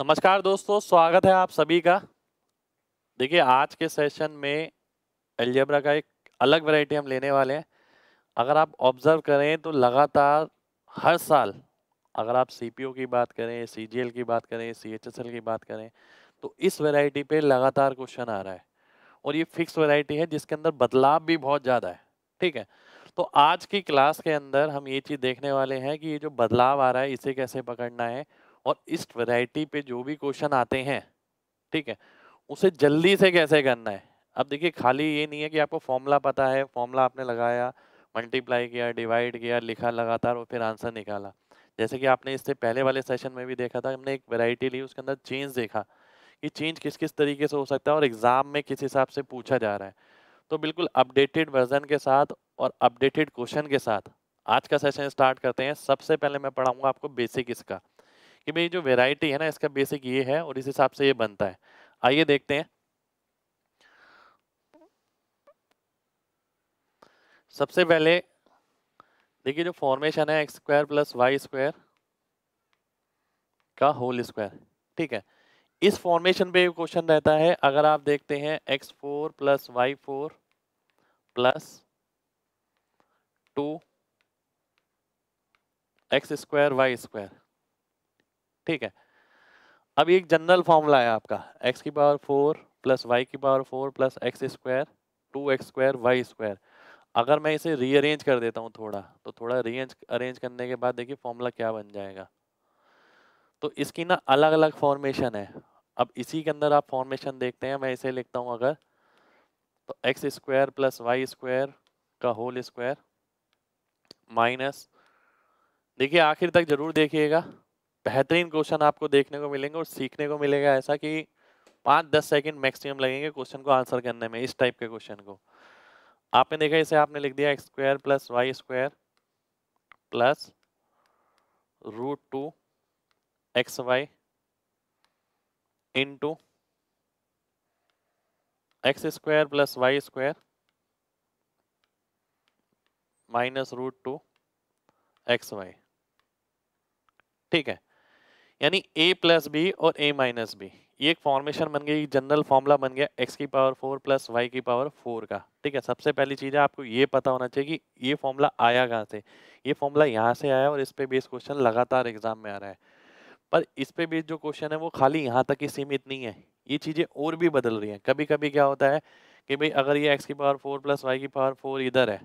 नमस्कार दोस्तों, स्वागत है आप सभी का। देखिए आज के सेशन में अलजेब्रा का एक अलग वैरायटी हम लेने वाले हैं। अगर आप ऑब्जर्व करें तो लगातार हर साल अगर आप सीपीओ की बात करें, सीजीएल की बात करें, सीएचएसएल की बात करें तो इस वैरायटी पे लगातार क्वेश्चन आ रहा है और ये फिक्स वैरायटी है जिसके अंदर बदलाव भी बहुत ज़्यादा है। ठीक है, तो आज की क्लास के अंदर हम ये चीज़ देखने वाले हैं कि ये जो बदलाव आ रहा है इसे कैसे पकड़ना है और इस वैरायटी पे जो भी क्वेश्चन आते हैं, ठीक है, उसे जल्दी से कैसे करना है। अब देखिए खाली ये नहीं है कि आपको फॉर्मूला पता है, फॉर्मूला आपने लगाया, मल्टीप्लाई किया, डिवाइड किया, लिखा लगातार और फिर आंसर निकाला। जैसे कि आपने इससे पहले वाले सेशन में भी देखा था, हमने एक वैरायटी ली, उसके अंदर चेंज देखा कि चेंज किस किस तरीके से हो सकता है और एग्ज़ाम में किस हिसाब से पूछा जा रहा है। तो बिल्कुल अपडेटेड वर्जन के साथ और अपडेटेड क्वेश्चन के साथ आज का सेशन स्टार्ट करते हैं। सबसे पहले मैं पढ़ाऊँगा आपको बेसिक इसका कि भाई जो वेराइटी है ना, इसका बेसिक ये है और इस हिसाब से ये बनता है। आइए देखते हैं। सबसे पहले देखिए जो फॉर्मेशन है x square plus Y square का होल स्क्वायर, ठीक है, इस फॉर्मेशन पे क्वेश्चन रहता है। अगर आप देखते हैं x four plus Y four plus two x square Y square, ठीक है। अब एक जनरल फॉर्मूला है आपका एक्स की पावर फोर प्लस वाई की power four plus x square two x square Y square. अगर मैं इसे रीअरेंज कर देता हूँ थोड़ा, तो थोड़ा अरेंज करने के बाद देखिए फॉर्मूला क्या बन जाएगा। तो इसकी ना अलग अलग फॉर्मेशन है। अब इसी के अंदर आप फॉर्मेशन देखते हैं, मैं इसे लिखता हूँ अगर तो x square plus Y square का होल स्क्वायर माइनस, देखिए आखिर तक जरूर देखिएगा, बेहतरीन क्वेश्चन आपको देखने को मिलेंगे और सीखने को मिलेगा। ऐसा कि 5-10 सेकेंड मैक्सिमम लगेंगे क्वेश्चन को आंसर करने में। इस टाइप के क्वेश्चन को आपने देखा, इसे आपने लिख दिया x square plus Y square plus root two x Y into x square plus Y square minus root two x Y, ठीक है। यानी a प्लस बी और a माइनस बी, ये एक फॉर्मेशन बन गई, जनरल फॉर्मूला बन गया x की पावर 4 प्लस वाई की पावर 4 का, ठीक है। सबसे पहली चीज़ है आपको ये पता होना चाहिए कि ये फॉर्मूला आया कहाँ से। ये फॉर्मूला यहाँ से आया और इस पे बेस क्वेश्चन लगातार एग्जाम में आ रहा है, पर इस पे बेस जो क्वेश्चन है वो खाली यहाँ तक ही सीमित नहीं है, ये चीज़ें और भी बदल रही हैं। कभी कभी क्या होता है कि भाई अगर ये एक्स की पावर 4 प्लस वाई की पावर 4 इधर है,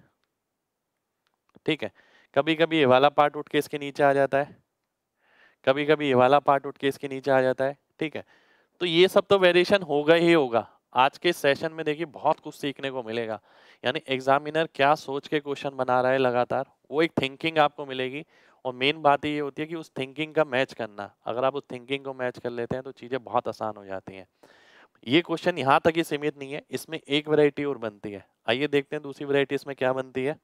ठीक है, कभी कभी ये वाला पार्ट उठ के इसके नीचे आ जाता है, कभी कभी ये वाला पार्ट उठ के इसके नीचे आ जाता है, ठीक है। तो ये सब तो वेरिएशन होगा ही होगा। आज के सेशन में देखिए बहुत कुछ सीखने को मिलेगा, यानी एग्जामिनर क्या सोच के क्वेश्चन बना रहा है लगातार, वो एक थिंकिंग आपको मिलेगी। और मेन बात ये होती है कि उस थिंकिंग का मैच करना, अगर आप उस थिंकिंग को मैच कर लेते हैं तो चीज़ें बहुत आसान हो जाती हैं। ये क्वेश्चन यहाँ तक ही सीमित नहीं है, इसमें एक वैरायटी और बनती है। आइए देखते हैं दूसरी वैरायटी इसमें क्या बनती है।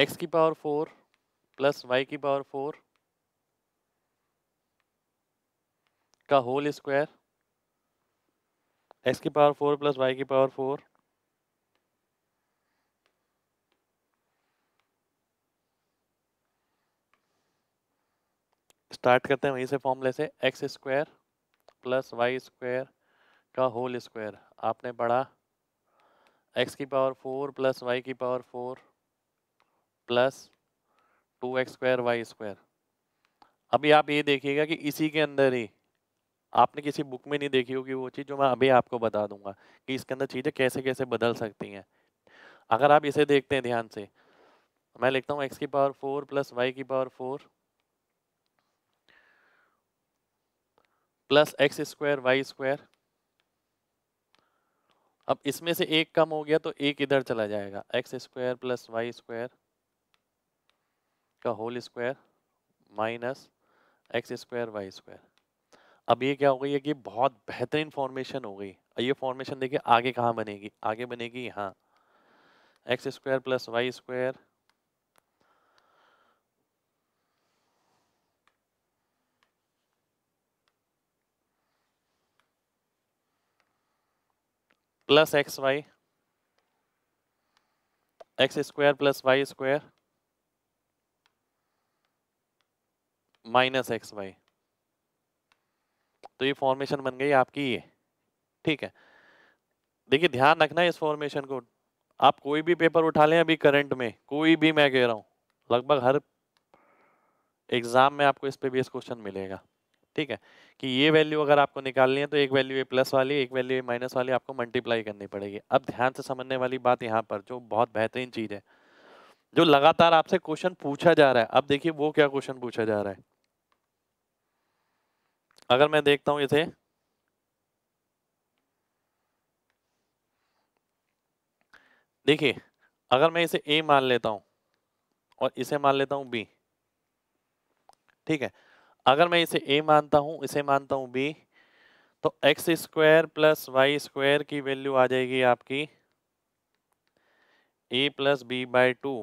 x की पावर 4 प्लस वाई की पावर 4 का होल स्क्वायर, x की पावर 4 प्लस वाई की पावर 4 स्टार्ट करते हैं वहीं से फॉर्मूले से x square plus Y square का होल स्क्वायर। आपने पढ़ा x की पावर 4 प्लस वाई की power 4 plus 2x square Y square. अभी आप ये देखिएगा कि इसी के अंदर ही आपने किसी बुक में नहीं देखी होगी वो चीज़ जो मैं अभी आपको बता दूंगा कि इसके अंदर चीज़ें कैसे कैसे बदल सकती हैं। अगर आप इसे देखते हैं ध्यान से, मैं लिखता हूँ x की पावर 4 प्लस वाई की power 4 plus x square Y square. अब इसमें से एक कम हो गया तो एक इधर चला जाएगा, x square plus Y square का whole square minus x square Y square. अब ये क्या हो गई है कि बहुत बेहतरीन फॉर्मेशन हो गई। ये फॉर्मेशन देखिए आगे कहाँ बनेगी, आगे बनेगी यहाँ x square plus Y square plus x y x square plus Y square minus x y, तो ये फॉर्मेशन बन गई आपकी ये, ठीक है। देखिए ध्यान रखना है इस फॉर्मेशन को, आप कोई भी पेपर उठा लें अभी करंट में, कोई भी, मैं कह रहा हूँ लगभग हर एग्जाम में आपको इस पे बेस क्वेश्चन मिलेगा, ठीक है, कि ये वैल्यू अगर आपको निकालनी है तो एक वैल्यू ए प्लस वाली, एक वैल्यू ए माइनस वाली आपको मल्टीप्लाई करनी पड़ेगी। अब ध्यान से समझने वाली बात यहाँ पर जो बहुत बेहतरीन चीज़ है, जो लगातार आपसे क्वेश्चन पूछा जा रहा है, अब देखिए वो क्या क्वेश्चन पूछा जा रहा है। अगर मैं देखता हूँ इसे, देखिए अगर मैं इसे ए मान लेता हूँ और इसे मान लेता हूँ बी, ठीक है, अगर मैं इसे ए मानता हूँ, इसे मानता हूँ बी, तो x square plus Y square की वैल्यू आ जाएगी आपकी a plus b by two,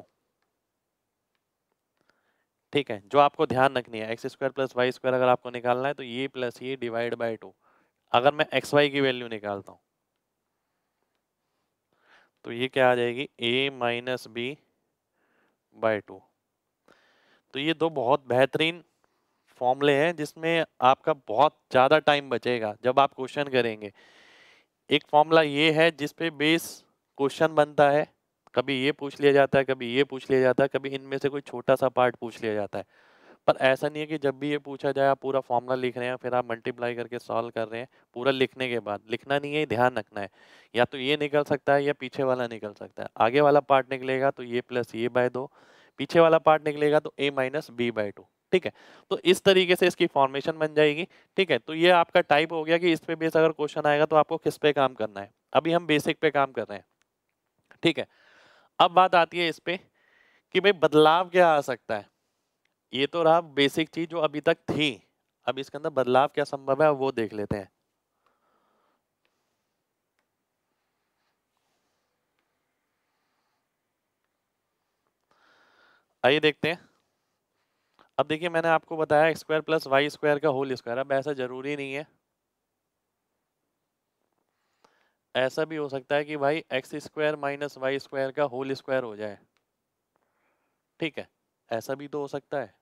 ठीक है, जो आपको ध्यान रखनी है। X square plus Y square अगर आपको निकालना है तो ये प्लस ये डिवाइड बाई टू। अगर मैं एक्स वाई की वैल्यू निकालता हूँ तो ये क्या आ जाएगी a minus b by two. तो ये दो बहुत बेहतरीन फॉर्मूले हैं जिसमें आपका बहुत ज़्यादा टाइम बचेगा जब आप क्वेश्चन करेंगे। एक फॉर्मूला ये है जिस पे बेस क्वेश्चन बनता है, कभी ये पूछ लिया जाता है, कभी ये पूछ लिया जाता है, कभी इनमें से कोई छोटा सा पार्ट पूछ लिया जाता है, पर ऐसा नहीं है कि जब भी ये पूछा जाए आप पूरा फॉर्मूला लिख रहे हैं फिर आप मल्टीप्लाई करके सॉल्व कर रहे हैं। पूरा लिखने के बाद लिखना नहीं है, ध्यान रखना है, या तो ये निकल सकता है या पीछे वाला निकल सकता है। आगे वाला पार्ट निकलेगा तो ये प्लस ये बाय दो, पीछे वाला पार्ट निकलेगा तो a minus b by two, ठीक है। तो इस तरीके से इसकी फॉर्मेशन बन जाएगी, ठीक है। तो ये आपका टाइप हो गया कि इस पे बेस अगर क्वेश्चन आएगा तो आपको किस पे काम करना है। अभी हम बेसिक पे काम कर रहे हैं, ठीक है। अब बात आती है इस पे कि भाई बदलाव क्या आ सकता है। ये तो रहा बेसिक चीज जो अभी तक थी, अब इसके अंदर बदलाव क्या संभव है वो देख लेते हैं। आइए देखते हैं। अब देखिए मैंने आपको बताया x square plus Y square का होल स्क्वायर। अब ऐसा जरूरी नहीं है, ऐसा भी हो सकता है कि भाई x square minus y square का होल स्क्वायर हो जाए, ठीक है, ऐसा भी तो हो सकता है।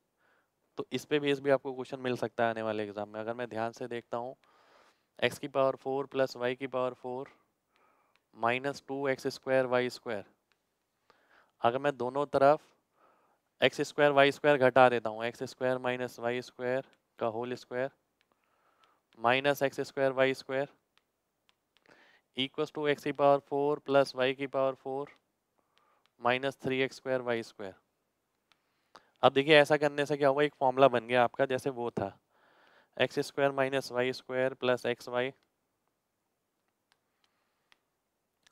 तो इस पे बेस भी आपको क्वेश्चन मिल सकता है आने वाले एग्जाम में। अगर मैं ध्यान से देखता हूँ एक्स की पावर 4 प्लस वाई की power 4 minus 2 x square Y square, अगर मैं दोनों तरफ एक्स स्क्वायर वाई स्क्वायर घटा देता हूँ, x square minus y square का whole square minus x square Y square equals to x की पावर 4 प्लस वाई की power 4 minus 3 x square Y square. अब देखिए ऐसा करने से क्या हुआ, एक फॉर्मूला बन गया आपका जैसे वो था x square minus y square plus x y,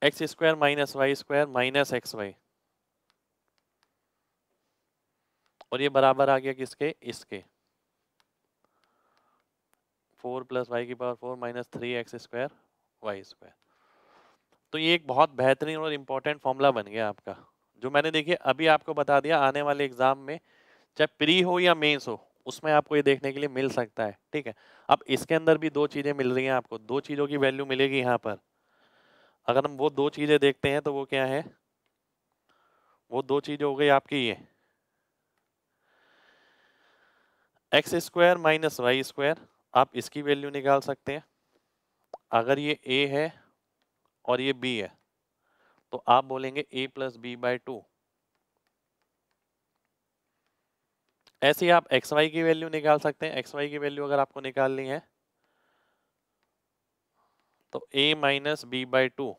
x square minus y square minus x y, और ये बराबर आ गया किसके, इसके 4 प्लस वाई की power 4 minus 3 x square Y square. तो ये एक बहुत बेहतरीन और इम्पोर्टेंट फॉर्मूला बन गया आपका, जो मैंने देखिए अभी आपको बता दिया। आने वाले एग्जाम में चाहे प्री हो या मेंस हो उसमें आपको ये देखने के लिए मिल सकता है, ठीक है। अब इसके अंदर भी दो चीज़ें मिल रही हैं आपको, दो चीज़ों की वैल्यू मिलेगी यहाँ पर। अगर हम वो दो चीज़ें देखते हैं तो वो क्या है, वो दो चीज़ें हो गई आपकी ये x square minus y square, आप इसकी वैल्यू निकाल सकते हैं। अगर ये ए है और ये बी है तो आप बोलेंगे a plus b by two. ऐसे ही आप एक्स वाई की वैल्यू निकाल सकते हैं। एक्स वाई की वैल्यू अगर आपको निकालनी है तो a minus b by two,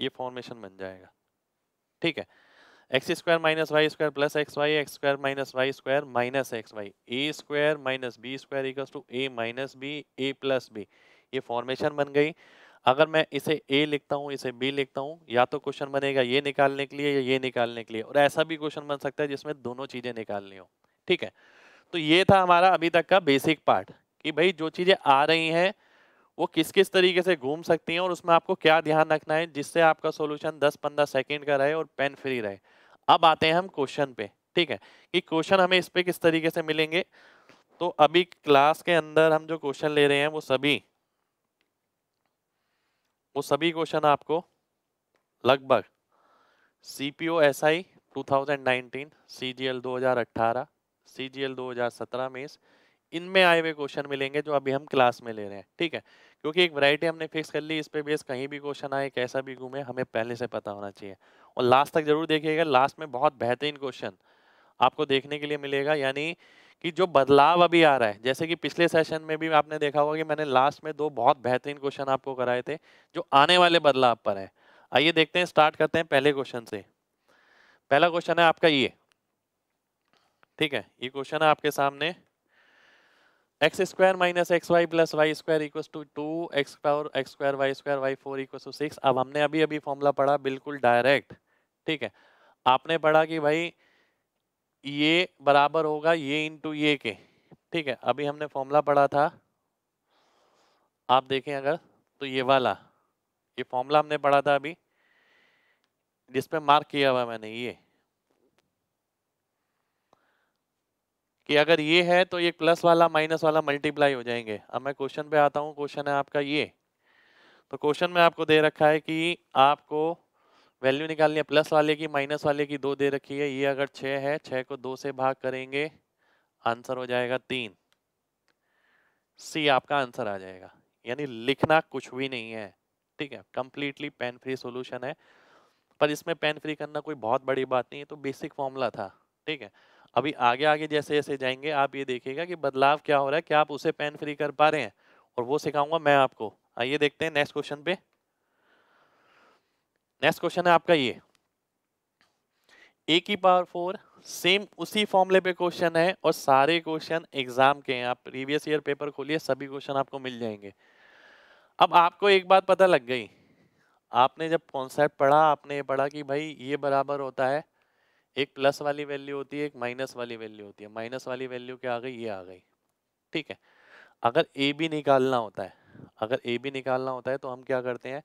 ये फॉर्मेशन बन जाएगा, ठीक है। X square minus y square plus x y, x square minus y square minus x y, a square minus b square equals to a minus b a plus b, ये formation बन गई। अगर मैं इसे ए लिखता हूँ, इसे बी लिखता हूँ, या तो क्वेश्चन बनेगा ये निकालने के लिए या ये निकालने के लिए, और ऐसा भी क्वेश्चन बन सकता है जिसमें दोनों चीज़ें निकालनी हो, ठीक है। तो ये था हमारा अभी तक का बेसिक पार्ट कि भाई जो चीज़ें आ रही हैं वो किस किस तरीके से घूम सकती हैं और उसमें आपको क्या ध्यान रखना है जिससे आपका सोल्यूशन 10-15 सेकेंड का रहे और पेन फ्री रहे। अब आते हैं हम क्वेश्चन पे, ठीक है, कि क्वेश्चन हमें इस पर किस तरीके से मिलेंगे। तो अभी क्लास के अंदर हम जो क्वेश्चन ले रहे हैं वो सभी क्वेश्चन आपको लगभग CPOSI 2019, CGL 2018, CGL 2017 में इनमें आए हुए क्वेश्चन मिलेंगे जो अभी हम क्लास में ले रहे हैं, ठीक है। क्योंकि एक वैरायटी हमने फिक्स कर ली, इस पे बेस कहीं भी क्वेश्चन आए, कैसा भी घूमे, हमें पहले से पता होना चाहिए। और लास्ट तक जरूर देखिएगा, लास्ट में बहुत बेहतरीन क्वेश्चन आपको देखने के लिए मिलेगा। यानी कि जो बदलाव अभी आ रहा है, जैसे कि पिछले सेशन में भी आपने देखा होगा कि मैंने लास्ट में दो बहुत बेहतरीन क्वेश्चन आपको कराए थे जो आने वाले बदलाव पर है। आइए देखते हैं, स्टार्ट करते हैं पहले क्वेश्चन से। पहला क्वेश्चन है आपका ये, ठीक है, ये क्वेश्चन है आपके सामने। x² - xy + y² = 2 x² x² y² y4 = 6। अब हमने अभी फॉर्मूला पढ़ा बिल्कुल डायरेक्ट, ठीक है। आपने पढ़ा कि भाई ये बराबर होगा ये इंटू ये के, ठीक है। अभी हमने फॉर्मूला पढ़ा था, आप देखें अगर तो ये वाला ये फॉर्मूला हमने पढ़ा था अभी, जिसपे मार्क किया हुआ मैंने ये कि अगर ये है तो ये प्लस वाला माइनस वाला मल्टीप्लाई हो जाएंगे। अब मैं क्वेश्चन पे आता हूँ। क्वेश्चन है आपका ये, तो क्वेश्चन में आपको दे रखा है कि आपको वैल्यू निकालनी है प्लस वाले की, माइनस वाले की दो दे रखी है। ये अगर 6 है, 6 को 2 से भाग करेंगे, आंसर हो जाएगा 3। सी आपका आंसर आ जाएगा। यानी लिखना कुछ भी नहीं है, ठीक है, कंप्लीटली पेन फ्री सॉल्यूशन है। पर इसमें पेन फ्री करना कोई बहुत बड़ी बात नहीं है, तो बेसिक फॉर्मूला था, ठीक है। अभी आगे आगे जैसे जैसे जाएंगे आप ये देखिएगा कि बदलाव क्या हो रहा है, क्या आप उसे पेन फ्री कर पा रहे हैं, और वो सिखाऊंगा मैं आपको। आइए देखते हैं नेक्स्ट क्वेश्चन पे। नेक्स्ट क्वेश्चन है आपका ये, a⁴ सेम उसी फॉर्मूले पे क्वेश्चन है, और सारे क्वेश्चन एग्जाम के हैं। आप प्रीवियस ईयर पेपर खोलिए, सभी क्वेश्चन आपको मिल जाएंगे। अब आपको एक बात पता लग गई, आपने जब कॉन्सेप्ट पढ़ा, आपने ये पढ़ा कि भाई ये बराबर होता है, एक प्लस वाली वैल्यू होती है, एक माइनस वाली वैल्यू होती है। माइनस वाली वैल्यू क्या आ गई, ये आ गई, ठीक है। अगर ए बी निकालना होता है, अगर ए बी निकालना होता है तो हम क्या करते हैं,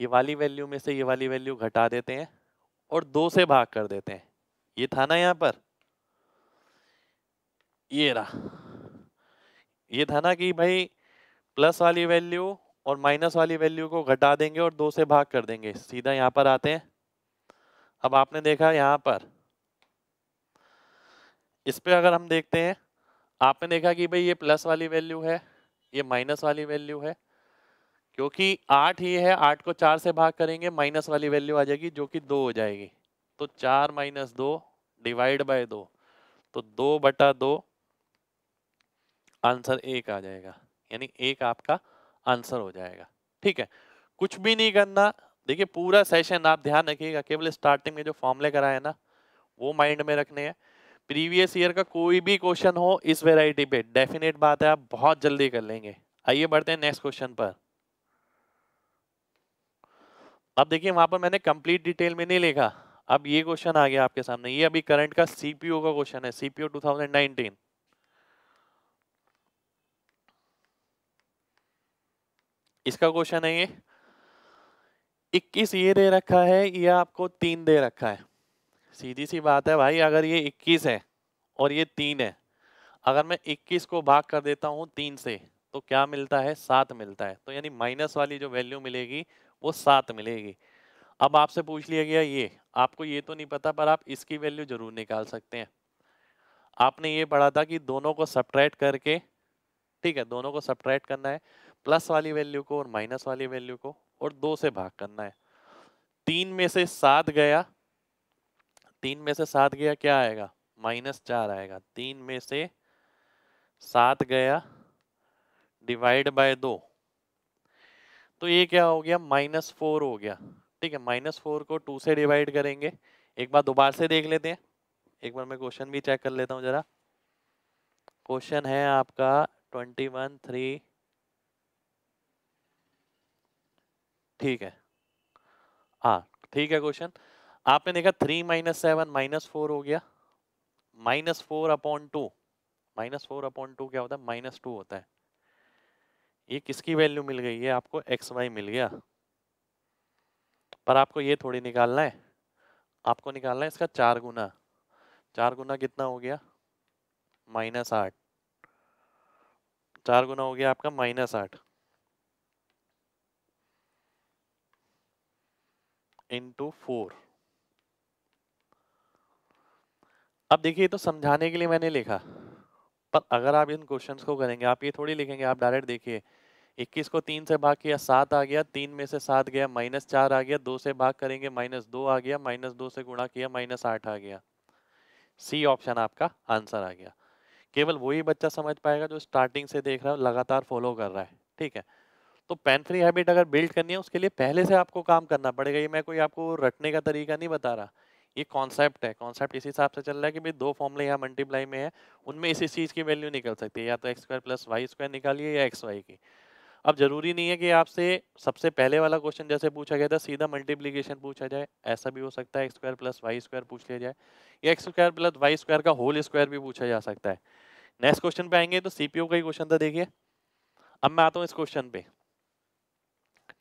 ये वाली वैल्यू में से ये वाली वैल्यू घटा देते हैं और 2 से भाग कर देते हैं। ये था ना यहाँ पर, ये रहा, ये था ना कि भाई प्लस वाली वैल्यू और माइनस वाली वैल्यू को घटा देंगे और 2 से भाग कर देंगे। सीधा यहाँ पर आते हैं। अब आपने देखा यहाँ पर, इस पे अगर हम देखते हैं, आपने देखा कि भाई ये प्लस वाली वैल्यू है, ये माइनस वाली वैल्यू है। क्योंकि 8 ही है, 8 को 4 से भाग करेंगे, माइनस वाली वैल्यू आ जाएगी जो कि 2 हो जाएगी। तो 4 - 2 / 2, तो 2/2 आंसर 1 आ जाएगा। यानी 1 आपका आंसर हो जाएगा, ठीक है। कुछ भी नहीं करना, देखिए पूरा सेशन आप ध्यान रखिएगा, केवल स्टार्टिंग में जो फॉर्मूले कराए हैं ना वो माइंड में रखने हैं। प्रीवियस ईयर का कोई भी क्वेश्चन हो इस वैरायटी पे, डेफिनेट बात है आप बहुत जल्दी कर लेंगे। आइए बढ़ते हैं नेक्स्ट क्वेश्चन पर। अब देखिए वहां पर मैंने कंप्लीट डिटेल में नहीं लिखा। अब ये क्वेश्चन आ गया आपके सामने, ये अभी करंट का सीपीओ का क्वेश्चन है, सीपीओ 2019। इसका क्वेश्चन है ये, 21 ये दे रखा है, ये आपको 3 दे रखा है। सीधी सी बात है भाई, अगर ये 21 है और ये 3 है, अगर मैं 21 को भाग कर देता हूँ 3 से तो क्या मिलता है, 7 मिलता है। तो यानी माइनस वाली जो वैल्यू मिलेगी वो 7 मिलेगी। अब आपसे पूछ लिया गया ये, आपको ये तो नहीं पता पर आप इसकी वैल्यू जरूर निकाल सकते हैं। आपने ये पढ़ा था कि दोनों को सबट्रैक्ट करके, ठीक है, दोनों को सबट्रैक्ट करना है, प्लस वाली वैल्यू को और माइनस वाली वैल्यू को, और 2 से भाग करना है। 3 में से 7 गया, 3 में से 7 गया, क्या आएगा, -4 आएगा। 3 में से 7 गया / 2, तो ये क्या हो गया, -4 हो गया, ठीक है। -4 को 2 से डिवाइड करेंगे। एक बार दोबारा से देख लेते हैं, एक बार मैं क्वेश्चन भी चेक कर लेता हूँ जरा। क्वेश्चन है आपका 21-3, ठीक है, हाँ ठीक है। क्वेश्चन आपने देखा 3 - 7 -4 हो गया, -4/2, -4/2 क्या होता है, -2 होता है। ये किसकी वैल्यू मिल गई है आपको, xy मिल गया। पर आपको ये थोड़ी निकालना है, आपको निकालना है इसका 4 गुना। 4 गुना कितना हो गया, -8। 4 गुना हो गया आपका -8 * 4। अब देखिए, तो समझाने के लिए मैंने लिखा, पर अगर आप इन क्वेश्चंस को करेंगे, आप ये थोड़ी लिखेंगे, आप डायरेक्ट देखिए 21 को 3 से भाग किया 7 आ गया, 3 में से 7 गया -4 आ गया, 2 से भाग करेंगे -2 आ गया, -2 से गुणा किया -8 आ गया। सी ऑप्शन आपका आंसर आ गया। केवल वही बच्चा समझ पाएगा जो स्टार्टिंग से देख रहा है, लगातार फॉलो कर रहा है। ठीक है, तो पेन फ्री हैबिट अगर बिल्ड करनी है उसके लिए पहले से आपको काम करना पड़ेगा। ये मैं कोई आपको रटने का तरीका नहीं बता रहा, ये कॉन्सेप्ट है। कॉन्सेप्ट इसी हिसाब से चल रहा है कि भाई दो फॉर्मूले यहाँ मल्टीप्लाई में है, उनमें इसी चीज़ की वैल्यू निकल सकती है, या तो x² + y² निकालिए या xy की। अब जरूरी नहीं है कि आपसे सबसे पहले वाला क्वेश्चन जैसे पूछा गया था सीधा मल्टीप्लीकेशन पूछा जाए, ऐसा भी हो सकता है x² + y² पूछ लिया जाए, या x² + y² का होल स्क्वायर भी पूछा जा सकता है। नेक्स्ट क्वेश्चन पे आएंगे तो सीपीओ का ही क्वेश्चन था। देखिए अब मैं आता हूँ इस क्वेश्चन पे।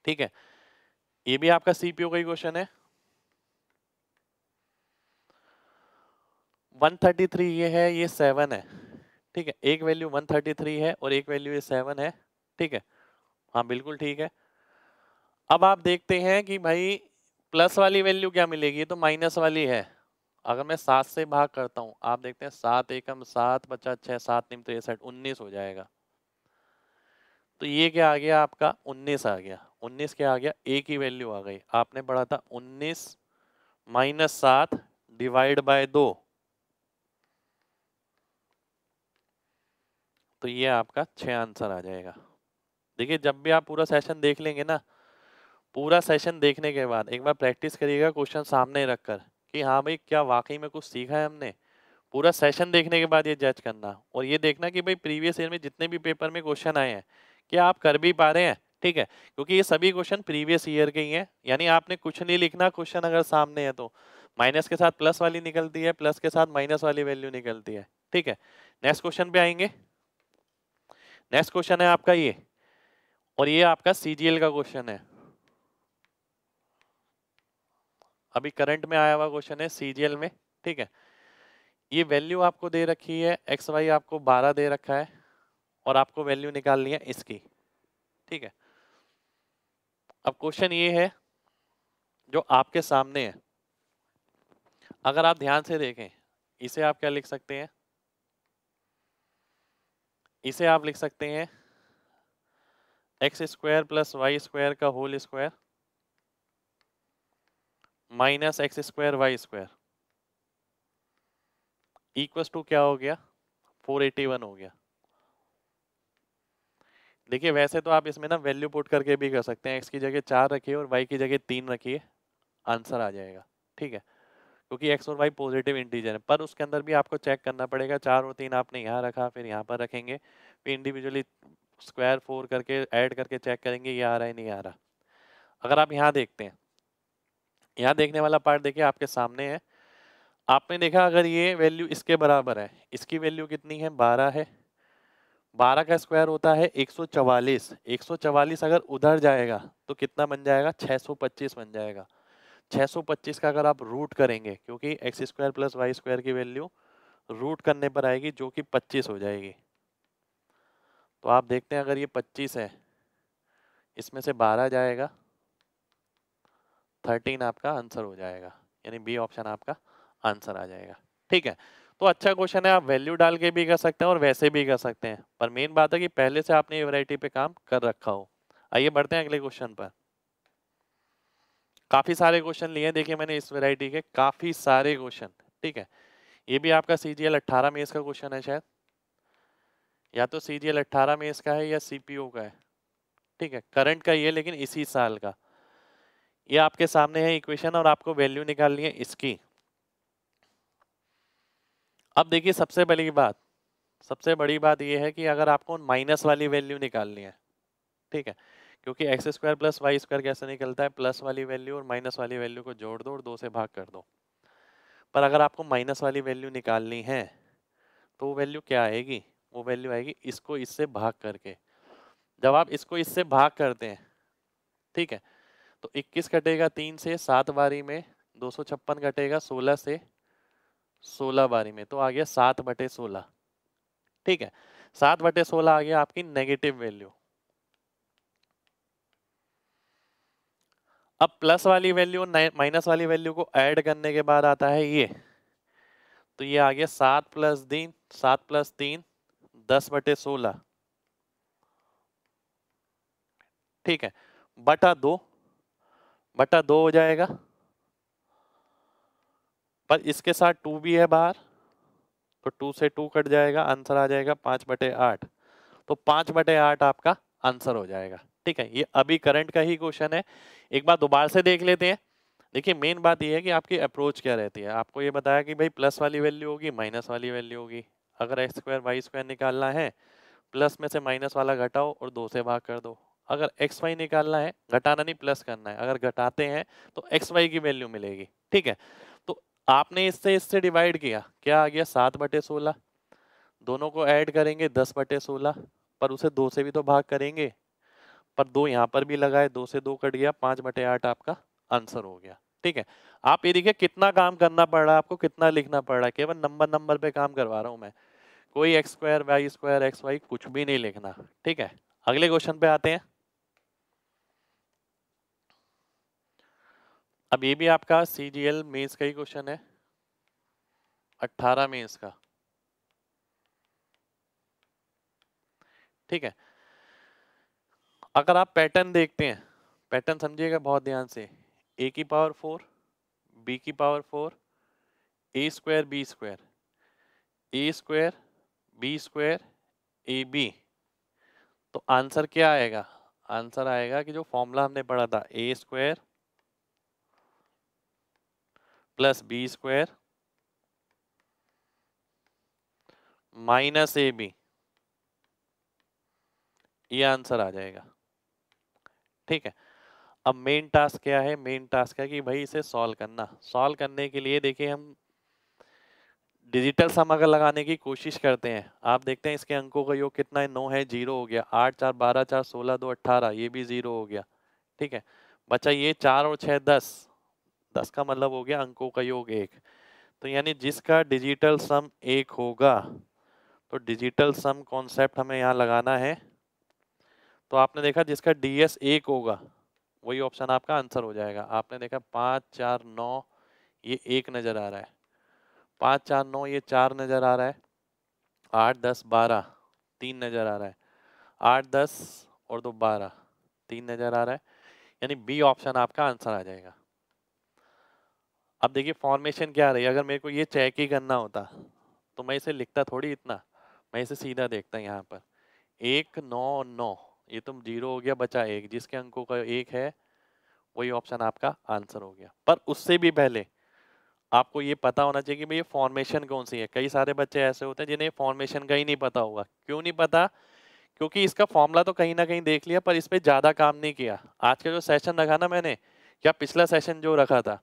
ठीक है, ये भी आपका सीपीओ का ही क्वेश्चन है। 133 ये है, ये 7 है। ठीक है, एक वैल्यू 133 है और एक वैल्यू ये 7 है। ठीक है, हाँ बिल्कुल ठीक है। अब आप देखते हैं कि भाई प्लस वाली वैल्यू क्या मिलेगी, तो माइनस वाली है। अगर मैं 7 से भाग करता हूँ, आप देखते हैं 7 एकम 7 बचा 6, 7 निम्न 63, 19 हो जाएगा। तो ये क्या आ गया आपका 19 आ गया। 19 क्या आ गया, एक ही वैल्यू आ गई। आपने पढ़ा था 19 - 7 / 2, तो ये आपका 6 आंसर आ जाएगा। देखिए जब भी आप पूरा सेशन देख लेंगे ना, पूरा सेशन देखने के बाद एक बार प्रैक्टिस करिएगा क्वेश्चन सामने रख कर कि हाँ भाई क्या वाकई में कुछ सीखा है हमने। पूरा सेशन देखने के बाद ये जज करना और ये देखना कि भाई प्रीवियस ईयर में जितने भी पेपर में क्वेश्चन आए हैं क्या आप कर भी पा रहे हैं। ठीक है, क्योंकि ये सभी क्वेश्चन प्रीवियस ईयर के ही हैं, यानी आपने कुछ नहीं लिखना। क्वेश्चन अगर सामने है तो माइनस के साथ प्लस वाली निकलती है, प्लस के साथ माइनस वाली वैल्यू निकलती है। ठीक है, नेक्स्ट क्वेश्चन पे आएंगे। नेक्स्ट क्वेश्चन है आपका ये, और ये आपका सीजीएल का क्वेश्चन है, अभी करंट में आया हुआ क्वेश्चन है सीजीएल में। ठीक है, ये वैल्यू आपको दे रखी है, xy आपको 12 दे रखा है और आपको वैल्यू निकालनी है इसकी। ठीक है, अब क्वेश्चन ये है जो आपके सामने है, अगर आप ध्यान से देखें इसे आप क्या लिख सकते हैं, इसे आप लिख सकते हैं x² + y² - x² y² = क्या हो गया, 481 हो गया। देखिए वैसे तो आप इसमें ना वैल्यू पुट करके भी कर सकते हैं, x की जगह 4 रखिए और y की जगह 3 रखिए, आंसर आ जाएगा। ठीक है, क्योंकि x और y पॉजिटिव इंटीजर है, पर उसके अंदर भी आपको चेक करना पड़ेगा। 4 और 3 आपने यहाँ रखा, फिर यहाँ पर रखेंगे, फिर इंडिविजुअली स्क्वायर 4 करके ऐड करके चेक करेंगे ये आ रहा है नहीं आ रहा। अगर आप यहाँ देखते हैं, यहाँ देखने वाला पार्ट देखिए आपके सामने है। आपने देखा अगर ये वैल्यू इसके बराबर है, इसकी वैल्यू कितनी है, 12 है। 12 का स्क्वायर होता है 144। 144 अगर उधर जाएगा तो कितना बन जाएगा, 625 बन जाएगा। 625 का अगर आप रूट करेंगे, क्योंकि x² + y² की वैल्यू रूट करने पर आएगी जो कि 25 हो जाएगी। तो आप देखते हैं अगर ये 25 है, इसमें से 12 जाएगा, 13 आपका आंसर हो जाएगा, यानी बी ऑप्शन आपका आंसर आ जाएगा। ठीक है, तो अच्छा क्वेश्चन है, आप वैल्यू डाल के भी कर सकते हैं और वैसे भी कर सकते हैं, पर मेन बात है कि पहले से आपने ये वैरायटी पे काम कर रखा हो। आइए बढ़ते हैं अगले क्वेश्चन पर। काफ़ी सारे क्वेश्चन लिए हैं, देखिए मैंने इस वैरायटी के काफ़ी सारे क्वेश्चन। ठीक है, ये भी आपका सीजीएल 18 में इसका क्वेश्चन है, शायद या तो सीजीएल 18 में इसका है या सीपीओ का है। ठीक है, करंट का ये, लेकिन इसी साल का। ये आपके सामने है इक्वेशन और आपको वैल्यू निकालनी है इसकी। अब देखिए सबसे बड़ी बात ये है कि अगर आपको माइनस वाली वैल्यू निकालनी है, ठीक है, क्योंकि x² + y² कैसे निकलता है, प्लस वाली वैल्यू और माइनस वाली वैल्यू को जोड़ दो और 2 से भाग कर दो। पर अगर आपको माइनस वाली वैल्यू निकालनी है तो वो वैल्यू क्या आएगी, वो वैल्यू आएगी इसको इससे भाग करके। जब आप इसको इससे भाग करते हैं, ठीक है, तो 21 कटेगा 3 से 7 बारी में, 256 कटेगा 16 से 16 बारी में, तो आ गया 7/16। ठीक है, 7/16 आ गया आपकी नेगेटिव वैल्यू। अब प्लस वाली वैल्यू और माइनस वाली वैल्यू को ऐड करने के बाद आता है ये, तो ये आ गया 7 + 3 10/16 ठीक है बटा 2 हो जाएगा, पर इसके साथ 2 भी है बाहर तो 2 से 2 कट जाएगा, आंसर आ जाएगा 5/8। तो 5/8 आपका आंसर हो जाएगा। ठीक है, ये अभी करंट का ही क्वेश्चन है। एक बार दोबारा से देख लेते हैं। देखिए मेन बात ये है कि आपकी अप्रोच क्या रहती है। आपको ये बताया कि भाई प्लस वाली वैल्यू होगी, माइनस वाली वैल्यू होगी। अगर x² y² निकालना है, प्लस में से माइनस वाला घटाओ और 2 से भाग कर दो। अगर xy निकालना है, घटाना नहीं प्लस करना है, अगर घटाते हैं तो xy की वैल्यू मिलेगी। ठीक है, तो आपने इससे डिवाइड किया, क्या आ गया 7/16। दोनों को ऐड करेंगे 10/16, पर उसे 2 से भी तो भाग करेंगे, पर 2 यहाँ पर भी लगाए, 2 से 2 कट गया, 5/8 आपका आंसर हो गया। ठीक है, आप ये देखिए कितना काम करना पड़ रहा है, आपको कितना लिखना पड़ रहा है। केवल नंबर पे काम करवा रहा हूँ मैं, कोई x² y² x y कुछ भी नहीं लिखना। ठीक है, अगले क्वेश्चन पे आते हैं। अब ये भी आपका CGL मेंस का ही क्वेश्चन है, 18 मेंस का। ठीक है, अगर आप पैटर्न देखते हैं, पैटर्न समझिएगा बहुत ध्यान से, a की पावर 4, b की power 4, a² b² a² b² ab। तो आंसर क्या आएगा? आंसर आएगा कि जो फॉर्मूला हमने पढ़ा था, a² + b² - ab, ये आंसर आ जाएगा। ठीक है, अब मेन टास्क क्या है? मेन टास्क है कि भाई इसे सॉल्व करना। सॉल्व करने के लिए देखिए हम डिजिटल सम अगर लगाने की कोशिश करते हैं, आप देखते हैं इसके अंकों का योग कितना है, 9 है, 0 हो गया, 8 × 4 = 12, 4 × 2 = 18, ये भी 0 हो गया। ठीक है, बचा ये 4 और 6 10, 10 का मतलब हो गया अंकों का योग 1। तो यानी जिसका डिजिटल सम 1 होगा, तो डिजिटल सम कॉन्सेप्ट हमें यहाँ लगाना है। तो आपने देखा जिसका DS 1 होगा, वही ऑप्शन आपका आंसर हो जाएगा। आपने देखा 5, 4, 9 ये 1 नज़र आ रहा है, 5, 4, 9 ये 4 नज़र आ रहा है, 8, 10, 12 3 नज़र आ रहा है, 8, 10 और 2, 12 3 नज़र आ रहा है, यानी B ऑप्शन आपका आंसर आ जाएगा। अब देखिए फॉर्मेशन क्या रही है। अगर मेरे को ये चेक ही करना होता तो मैं इसे लिखता थोड़ी इतना, मैं इसे सीधा देखता यहाँ पर 1, 9, 9 ये तुम 0 हो गया, बचा 1, जिसके अंकों का 1 है वही ऑप्शन आपका आंसर हो गया। पर उससे भी पहले आपको ये पता होना चाहिए कि भाई ये फॉर्मेशन कौन सी है। कई सारे बच्चे ऐसे होते हैं जिन्हें फॉर्मेशन का ही नहीं पता होगा। क्यों नहीं पता? क्योंकि इसका फॉर्मूला तो कहीं ना कहीं देख लिया, पर इस पर ज़्यादा काम नहीं किया। आज का जो सेशन रखा ना मैंने, या पिछला सेशन जो रखा था,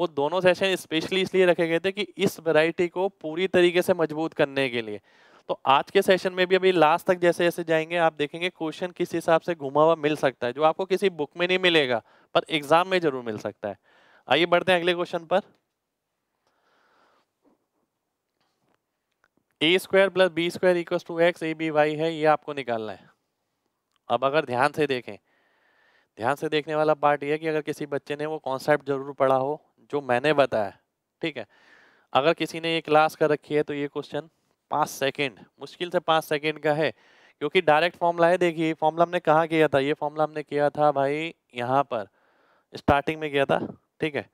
वो दोनों सेशन स्पेशली इसलिए रखे गए थे कि इस वैरायटी को पूरी तरीके से मजबूत करने के लिए। तो आज के सेशन में भी अभी लास्ट तक जैसे जैसे जाएंगे आप देखेंगे क्वेश्चन किस हिसाब से घुमा हुआ मिल सकता है, जो आपको किसी बुक में नहीं मिलेगा पर एग्जाम में जरूर मिल सकता है। आइए बढ़ते हैं अगले क्वेश्चन पर। a² + b² = x, a, b, y है, ये आपको निकालना है। अब अगर ध्यान से देखें, ध्यान से देखने वाला पार्ट ये है कि अगर किसी बच्चे ने वो कॉन्सेप्ट जरूर पढ़ा हो जो मैंने बताया। ठीक है, अगर किसी ने ये क्लास कर रखी है तो ये क्वेश्चन 5 सेकेंड, मुश्किल से 5 सेकेंड का है, क्योंकि डायरेक्ट फॉर्मूला है। देखिए ये फॉर्मूला हमने कहाँ किया था? ये फॉर्मूला हमने किया था भाई यहाँ पर स्टार्टिंग में किया था। ठीक है,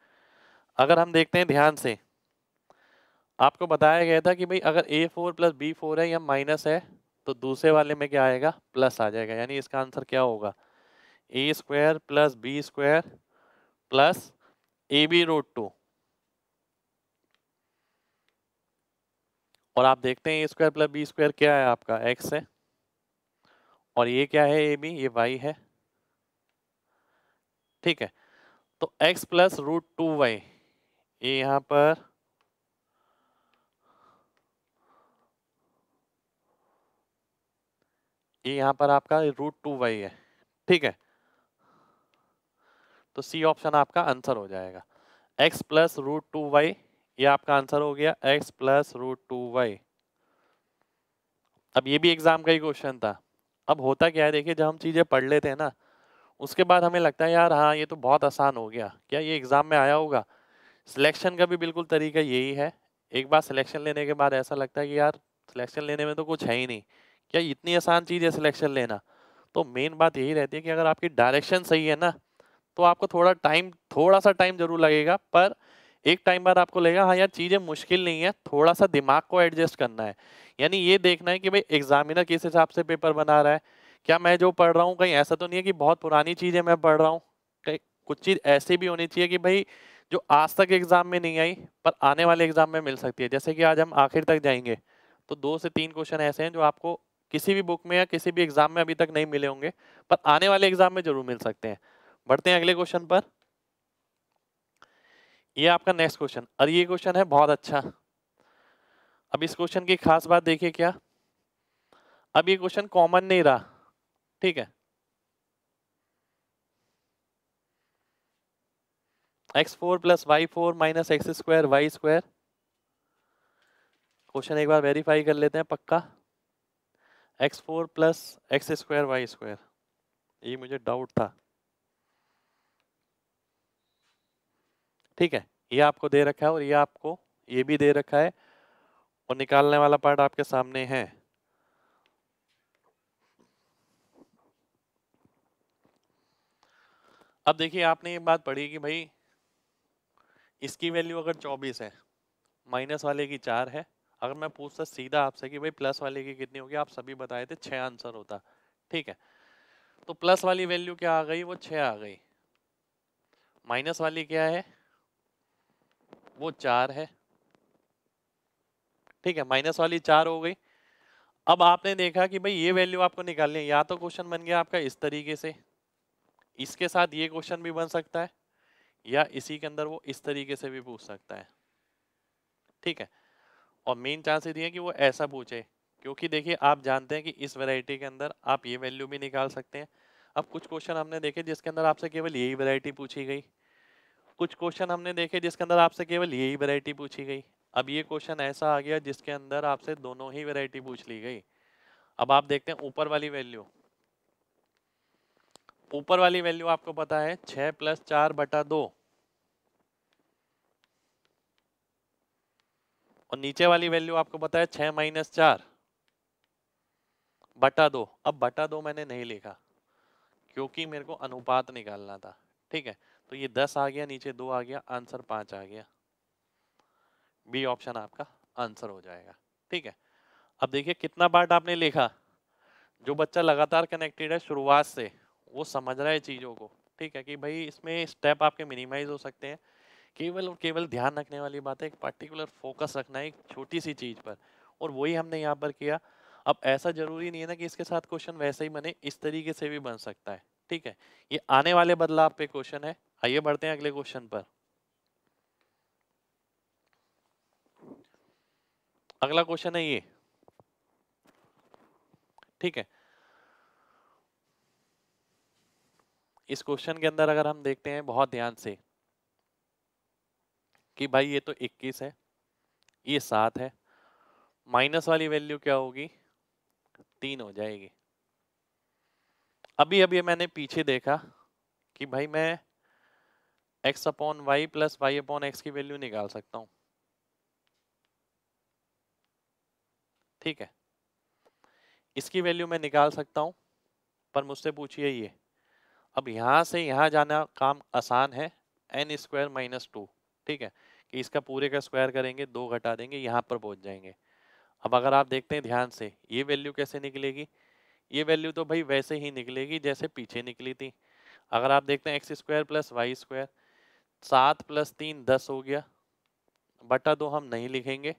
अगर हम देखते हैं ध्यान से, आपको बताया गया था कि भाई अगर a4 + b4 है या माइनस है तो दूसरे वाले में क्या आएगा? प्लस आ जाएगा। यानी इसका आंसर क्या होगा? a² + b² + ab√2। और आप देखते हैं a² + b² क्या है आपका? x है। और ये क्या है? ab, ये y है। ठीक है, तो x + √2y, ये यहाँ पर आपका √2y है। ठीक है, तो C ऑप्शन आपका आंसर हो जाएगा। x + √2y ये आपका आंसर हो गया, x + √2y। अब ये भी एग्जाम का ही क्वेश्चन था। अब होता क्या है देखिए, जब हम चीज़ें पढ़ लेते हैं ना, उसके बाद हमें लगता है यार हाँ ये तो बहुत आसान हो गया। क्या ये एग्ज़ाम में आया होगा? सिलेक्शन का भी बिल्कुल तरीका यही है। एक बार सिलेक्शन लेने के बाद ऐसा लगता है कि यार सिलेक्शन लेने में तो कुछ है ही नहीं, क्या इतनी आसान चीज़ है सिलेक्शन लेना। तो मेन बात यही रहती है कि अगर आपकी डायरेक्शन सही है ना तो आपको थोड़ा सा टाइम ज़रूर लगेगा, पर एक टाइम बाद आपको लगेगा हाँ यार चीज़ें मुश्किल नहीं है, थोड़ा सा दिमाग को एडजस्ट करना है। यानी ये देखना है कि भाई एग्जामिनर किस हिसाब से पेपर बना रहा है, क्या मैं जो पढ़ रहा हूँ कहीं ऐसा तो नहीं है कि बहुत पुरानी चीज़ें मैं पढ़ रहा हूँ, कहीं कुछ चीज़ ऐसी भी होनी चाहिए कि भाई जो आज तक एग्ज़ाम में नहीं आई पर आने वाले एग्ज़ाम में मिल सकती है। जैसे कि आज हम आखिर तक जाएंगे तो 2 से 3 क्वेश्चन ऐसे हैं जो आपको किसी भी बुक में या किसी भी एग्ज़ाम में अभी तक नहीं मिले होंगे पर आने वाले एग्ज़ाम में ज़रूर मिल सकते हैं। बढ़ते हैं अगले क्वेश्चन पर। ये आपका नेक्स्ट क्वेश्चन और ये क्वेश्चन है बहुत अच्छा। अब इस क्वेश्चन की खास बात देखिए क्या, अब ये क्वेश्चन कॉमन नहीं रहा, ठीक है, x4 + y4 - x2 y2। Question एक बार वेरीफाई कर लेते हैं पक्का, x4 + x2 y2, ये मुझे डाउट था, ठीक है। ये आपको दे रखा है और ये आपको ये भी दे रखा है और निकालने वाला पार्ट आपके सामने है। अब देखिए आपने ये बात पढ़ी कि भाई इसकी वैल्यू अगर 24 है, माइनस वाले की 4 है, अगर मैं पूछता सीधा आपसे कि भाई प्लस वाले की कितनी होगी, आप सभी बताए थे 6 आंसर होता, ठीक है। तो प्लस वाली वैल्यू क्या आ गई, वो 6 आ गई, माइनस वाली क्या है वो 4 है, ठीक है, माइनस वाली 4 हो गई। अब आपने देखा कि भाई ये वैल्यू आपको निकालनी है, या तो क्वेश्चन बन गया आपका इस तरीके से, इसके साथ ये क्वेश्चन भी बन सकता है, या इसी के अंदर वो इस तरीके से भी पूछ सकता है, ठीक है। और मेन चांसेस ये है कि वो ऐसा पूछे, क्योंकि देखिए आप जानते हैं कि इस वैरायटी के अंदर आप ये वैल्यू भी निकाल सकते हैं। अब कुछ क्वेश्चन हमने देखे जिसके अंदर आपसे केवल यही वैरायटी पूछी गई, कुछ क्वेश्चन हमने देखे जिसके अंदर आपसे केवल यही वैरायटी पूछी गई। अब ये क्वेश्चन ऐसा आ गया जिसके अंदर आपसे दोनों ही वैरायटी पूछ ली गई। अब आप देखते हैं ऊपर वाली वैल्यू, ऊपर वाली वैल्यू आपको पता है 6 + 4/2, और नीचे वाली वैल्यू आपको पता है 6 - 4/2। अब बटा 2 मैंने नहीं लिखा क्योंकि मेरे को अनुपात निकालना था, ठीक है। तो ये 10 आ गया, नीचे 2 आ गया, आंसर 5 आ गया, बी ऑप्शन आपका आंसर हो जाएगा, ठीक है। अब देखिए कितना पार्ट आपने लिखा, जो बच्चा लगातार कनेक्टेड है शुरुआत से वो समझ रहा है चीज़ों को, ठीक है, कि भाई इसमें स्टेप आपके मिनिमाइज हो सकते हैं। केवल और केवल ध्यान रखने वाली बात है, एक पार्टिकुलर फोकस रखना है एक छोटी सी चीज़ पर, और वही हमने यहाँ पर किया। अब ऐसा ज़रूरी नहीं है ना कि इसके साथ क्वेश्चन वैसे ही बने, इस तरीके से भी बन सकता है, ठीक है। ये आने वाले बदलाव पे क्वेश्चन है। आइए बढ़ते हैं अगले क्वेश्चन पर। अगला क्वेश्चन है ये, ठीक है। इस क्वेश्चन के अंदर अगर हम देखते हैं बहुत ध्यान से कि भाई ये तो 21 है, ये 7 है, माइनस वाली वैल्यू क्या होगी, 3 हो जाएगी। अभी अभी मैंने पीछे देखा कि भाई मैं x/y + y/x की वैल्यू निकाल सकता हूँ, ठीक है, इसकी वैल्यू मैं निकाल सकता हूँ, पर मुझसे पूछिए ये। अब यहाँ से यहाँ जाना काम आसान है, n² - 2, ठीक है, कि इसका पूरे का स्क्वायर करेंगे, 2 घटा देंगे, यहाँ पर पहुँच जाएंगे। अब अगर आप देखते हैं ध्यान से ये वैल्यू कैसे निकलेगी, ये वैल्यू तो भाई वैसे ही निकलेगी जैसे पीछे निकली थी। अगर आप देखते हैं x² + y², 7 + 3 10 हो गया, बटा 2 हम नहीं लिखेंगे,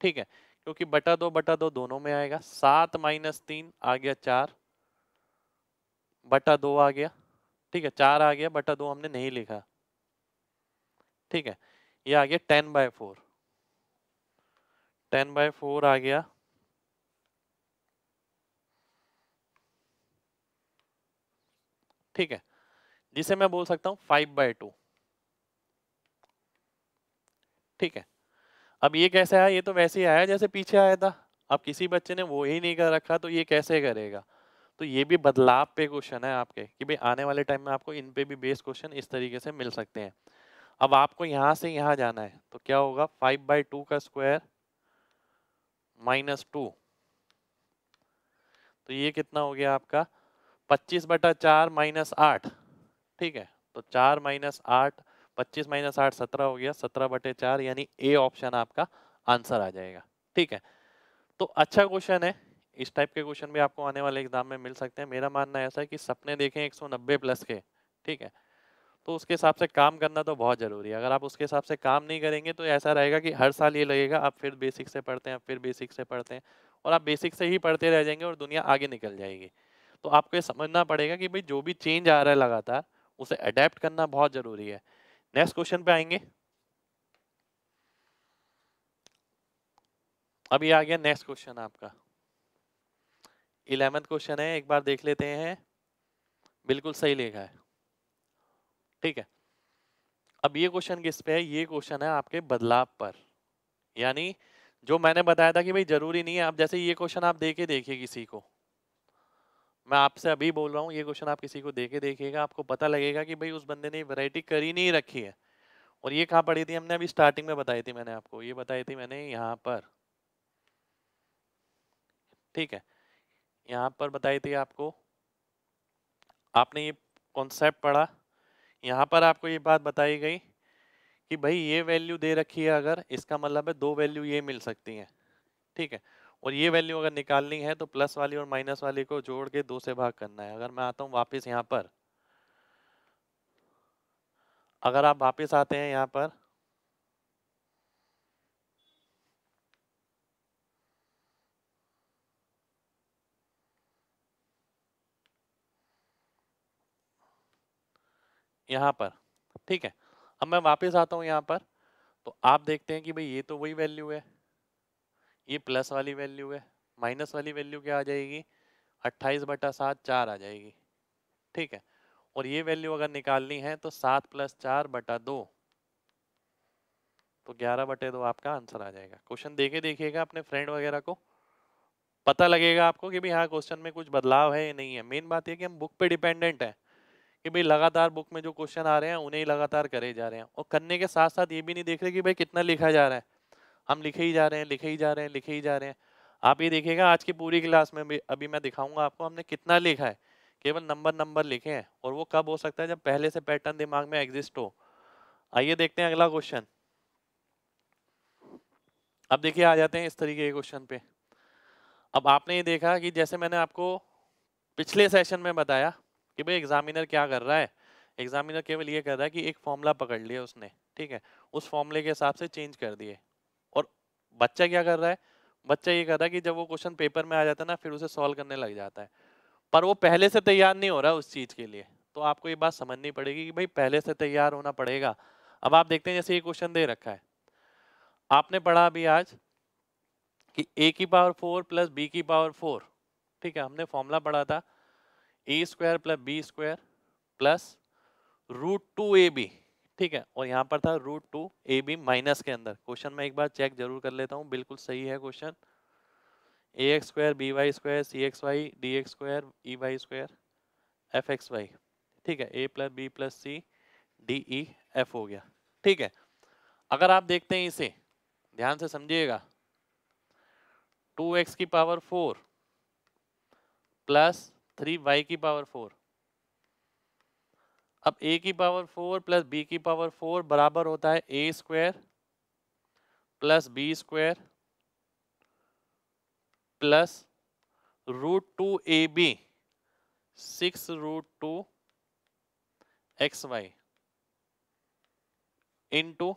ठीक है, क्योंकि बटा 2 दोनों में आएगा। 7 - 3 आ गया 4, बटा 2 आ गया, ठीक है, 4 आ गया, बटा 2 हमने नहीं लिखा, ठीक है। ये आ गया 10/4, 10/4 आ गया, ठीक है, जिसे मैं बोल सकता हूँ 5/2, ठीक है। अब ये कैसे आया, ये तो वैसे ही आया जैसे पीछे आया था। अब किसी बच्चे ने वो ही नहीं कर रखा तो ये कैसे करेगा, तो ये भी बदलाव पे क्वेश्चन है आपके, कि भाई आने वाले टाइम में आपको इन पे भी बेस क्वेश्चन इस तरीके से मिल सकते हैं। अब आपको यहाँ से यहाँ जाना है तो क्या होगा 5/2 का स्क्वायर -2, तो ये कितना हो गया आपका 25/4 - 8। ठीक है, तो 4 - 8, 25 - 8 17 हो गया, 17/4 यानी ए ऑप्शन आपका आंसर आ जाएगा। ठीक है, तो अच्छा क्वेश्चन है, इस टाइप के क्वेश्चन भी आपको आने वाले एग्जाम में मिल सकते हैं। मेरा मानना ऐसा है कि सपने देखें 190 प्लस के, ठीक है, तो उसके हिसाब से काम करना तो बहुत ज़रूरी है। अगर आप उसके हिसाब से काम नहीं करेंगे तो ऐसा रहेगा कि हर साल ये लगेगा आप फिर बेसिक से पढ़ते हैं, आप फिर बेसिक से पढ़ते हैं, और आप बेसिक से ही पढ़ते रह जाएंगे और दुनिया आगे निकल जाएगी। तो आपको ये समझना पड़ेगा कि भाई जो भी चेंज आ रहा है लगातार उसे अडेप्ट करना बहुत ज़रूरी है। नेक्स्ट क्वेश्चन पे आएंगे, अब ये आ गया नेक्स्ट क्वेश्चन आपका 11वां क्वेश्चन है, एक बार देख लेते हैं। बिल्कुल सही लिखा है, ठीक है। अब ये क्वेश्चन किस पे है? ये क्वेश्चन है आपके बदलाव पर, यानी जो मैंने बताया था कि भाई जरूरी नहीं है। अब जैसे ये क्वेश्चन आप देके देखिए किसी को, मैं आपसे अभी बोल रहा हूँ, ये क्वेश्चन आप किसी को देके देखिएगा, आपको पता लगेगा कि भाई उस बंदे ने वैरायटी करी नहीं रखी है। और ये कहाँ पढ़ी थी हमने? अभी स्टार्टिंग में बताई थी मैंने आपको, ये बताई थी मैंने यहाँ पर, ठीक है, यहाँ पर बताई थी आपको। आपने ये कॉन्सेप्ट पढ़ा, यहाँ पर आपको ये बात बताई गई कि भाई ये वैल्यू दे रखी है, अगर इसका मतलब है 2 वैल्यू ये मिल सकती हैं, ठीक है, और ये वैल्यू अगर निकालनी है तो प्लस वाली और माइनस वाली को जोड़ के 2 से भाग करना है। अगर मैं आता हूँ वापस यहाँ पर, अगर आप वापस आते हैं यहाँ पर, यहाँ पर, ठीक है, अब मैं वापस आता हूँ यहाँ पर, तो आप देखते हैं कि भाई ये तो वही वैल्यू है, ये प्लस वाली वैल्यू है, माइनस वाली वैल्यू क्या आ जाएगी? 28/7 4 आ जाएगी, ठीक है। और ये वैल्यू अगर निकालनी है तो 7 + 4/2, तो 11/2 आपका आंसर आ जाएगा। क्वेश्चन देके देखिएगा अपने फ्रेंड वगैरह को, पता लगेगा आपको कि भाई हाँ क्वेश्चन में कुछ बदलाव है या नहीं है। मेन बात यह कि हम बुक पे डिपेंडेंट है कि भाई लगातार बुक में जो क्वेश्चन आ रहे हैं उन्हें ही लगातार करे जा रहे हैं, और करने के साथ साथ ये भी नहीं देख रहे कि भाई कितना लिखा जा रहा है। हम लिखे ही जा रहे हैं। आप ये देखिएगा आज की पूरी क्लास में भी, अभी मैं दिखाऊंगा आपको हमने कितना लिखा है, केवल नंबर लिखे हैं, और वो कब हो सकता है? जब पहले से पैटर्न दिमाग में एग्जिस्ट हो। आइए देखते हैं अगला क्वेश्चन। अब देखिए आ जाते हैं इस तरीके के क्वेश्चन पे। अब आपने ये देखा कि जैसे मैंने आपको पिछले सेशन में बताया कि भाई एग्जामिनर क्या कर रहा है, एग्जामिनर केवल ये कर रहा है कि एक फॉर्मूला पकड़ लिया उसने, ठीक है, उस फॉर्मूले के हिसाब से चेंज कर दिए। और बच्चा क्या कर रहा है? बच्चा ये कर रहा है कि जब वो क्वेश्चन पेपर में आ जाता है ना फिर उसे सॉल्व करने लग जाता है, पर वो पहले से तैयार नहीं हो रहा उस चीज़ के लिए। तो आपको ये बात समझनी पड़ेगी कि भाई पहले से तैयार होना पड़ेगा। अब आप देखते हैं जैसे ये क्वेश्चन दे रखा है, आपने पढ़ा अभी आज कि a⁴ + b⁴, ठीक है, हमने फॉर्मूला पढ़ा था a² + b² + √2ab, ठीक है, और यहाँ पर था √2ab माइनस के अंदर। क्वेश्चन मैं एक बार चेक जरूर कर लेता हूँ, बिल्कुल सही है question. ax², by², cxy, dx², ey², fxy, ठीक है, a + b + c d e f हो गया, ठीक है। अगर आप देखते हैं इसे ध्यान से समझिएगा, 2x⁴ + 3y⁴। अब a⁴ + b⁴ बराबर होता है a² + b² + √2ab 6√2xy into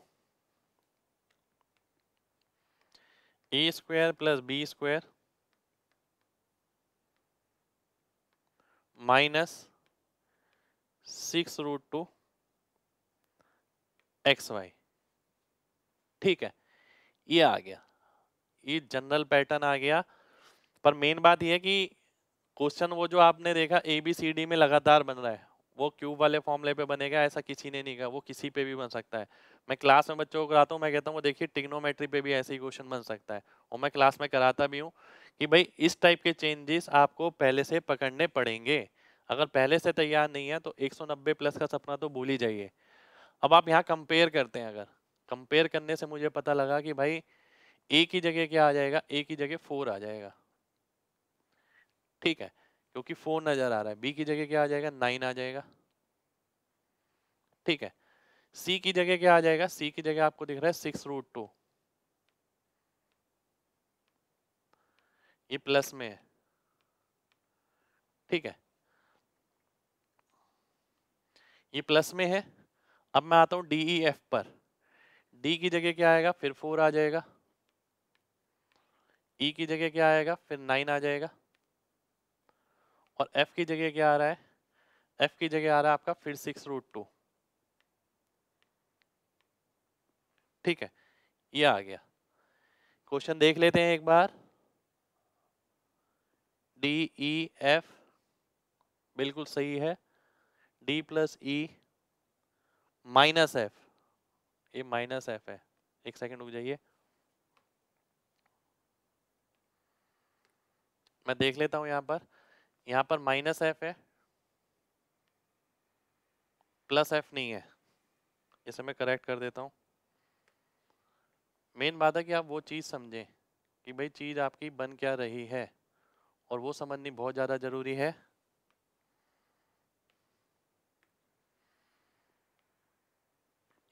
a² + b² - 6√2xy, ठीक है। ये आ गया, ये जनरल पैटर्न आ गया। पर मेन बात यह है कि क्वेश्चन वो जो आपने देखा ABCD में लगातार बन रहा है वो क्यूब वाले फॉर्मूले पे बनेगा, ऐसा किसी ने नहीं कहा। वो किसी पे भी बन सकता है। मैं क्लास में बच्चों को कराता हूँ, मैं कहता हूँ वो देखिए ट्रिग्नोमेट्री पे भी ऐसे ही क्वेश्चन बन सकता है, और मैं क्लास में कराता भी हूँ कि भाई इस टाइप के चेंजेस आपको पहले से पकड़ने पड़ेंगे। अगर पहले से तैयार नहीं है तो 190 प्लस का सपना तो भूल ही जाइए। अब आप यहाँ कंपेयर करते हैं, अगर कंपेयर करने से मुझे पता लगा कि भाई ए की जगह क्या आ जाएगा, ए की जगह 4 आ जाएगा, ठीक है, क्योंकि 4 नजर आ रहा है। बी की जगह क्या आ जाएगा, 9 आ जाएगा, ठीक है। सी की जगह क्या आ जाएगा, सी की जगह आपको दिख रहा है 6√2, ये प्लस में है, ठीक है, ये प्लस में है। अब मैं आता हूं डी ई एफ पर, डी की जगह क्या आएगा, फिर 4 आ जाएगा, ई की जगह क्या आएगा, फिर 9 आ जाएगा, और एफ की जगह क्या आ रहा है, एफ की जगह आ रहा है आपका फिर 6√2, ठीक है, ये आ गया। क्वेश्चन देख लेते हैं एक बार, डी ई एफ बिल्कुल सही है, डी प्लस ई माइनस एफ, ये माइनस एफ है, एक सेकंड रुक जाइए मैं देख लेता हूं। यहाँ पर माइनस एफ है, प्लस एफ नहीं है, इसे मैं करेक्ट कर देता हूँ। मेन बात है कि आप वो चीज़ समझें कि भाई चीज़ आपकी बन क्या रही है, और वो समझनी बहुत ज़्यादा ज़रूरी है।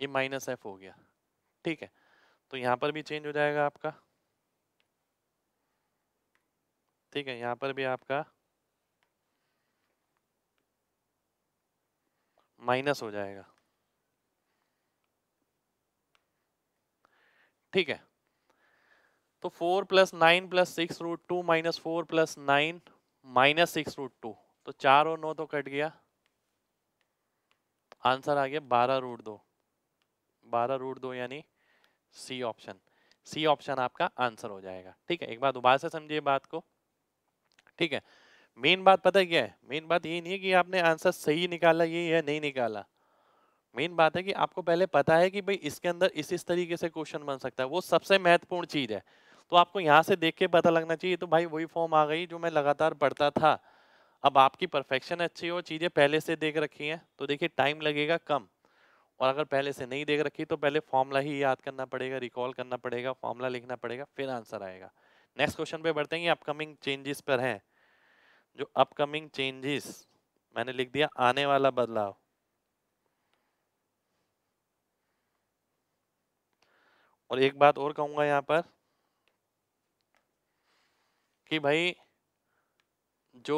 ये माइनस एफ हो गया, ठीक है, तो यहाँ पर भी चेंज हो जाएगा आपका, ठीक है, यहाँ पर भी आपका माइनस हो जाएगा, ठीक है। तो 4 + 9 + 6√2 -4 + 9 -6√2, तो 4 और 9 तो कट गया, आंसर आ गया 12√2, 12√2 यानी सी ऑप्शन, सी ऑप्शन आपका आंसर हो जाएगा, ठीक है। एक बार दोबारा से समझिए बात को, ठीक है। मेन बात पता है क्या है, मेन बात ये नहीं है कि आपने आंसर सही निकाला ये या नहीं निकाला, मेन बात है कि आपको पहले पता है कि भाई इसके अंदर इस तरीके से क्वेश्चन बन सकता है, वो सबसे महत्वपूर्ण चीज़ है। तो आपको यहाँ से देख के पता लगना चाहिए, तो भाई वही फॉर्म आ गई जो मैं लगातार पढ़ता था। अब आपकी परफेक्शन अच्छी हो, चीज़ें पहले से देख रखी हैं, तो देखिए टाइम लगेगा कम, और अगर पहले से नहीं देख रखी तो पहले फॉर्मूला ही याद करना पड़ेगा, रिकॉल करना पड़ेगा, फॉर्मूला लिखना पड़ेगा, फिर आंसर आएगा। नेक्स्ट क्वेश्चन पे बढ़ते हैं, ये अपकमिंग चेंजेस पर हैं, जो अपकमिंग चेंजेस मैंने लिख दिया, आने वाला बदलाव, और एक बात और कहूँगा यहाँ पर कि भाई जो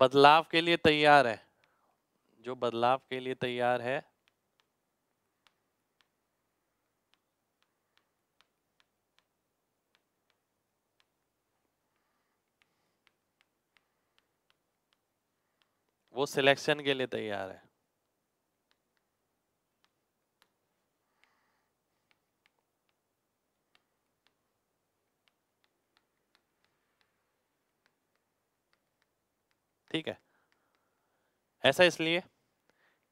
बदलाव के लिए तैयार है, जो बदलाव के लिए तैयार है, वो सिलेक्शन के लिए तैयार है। ठीक है, ऐसा इसलिए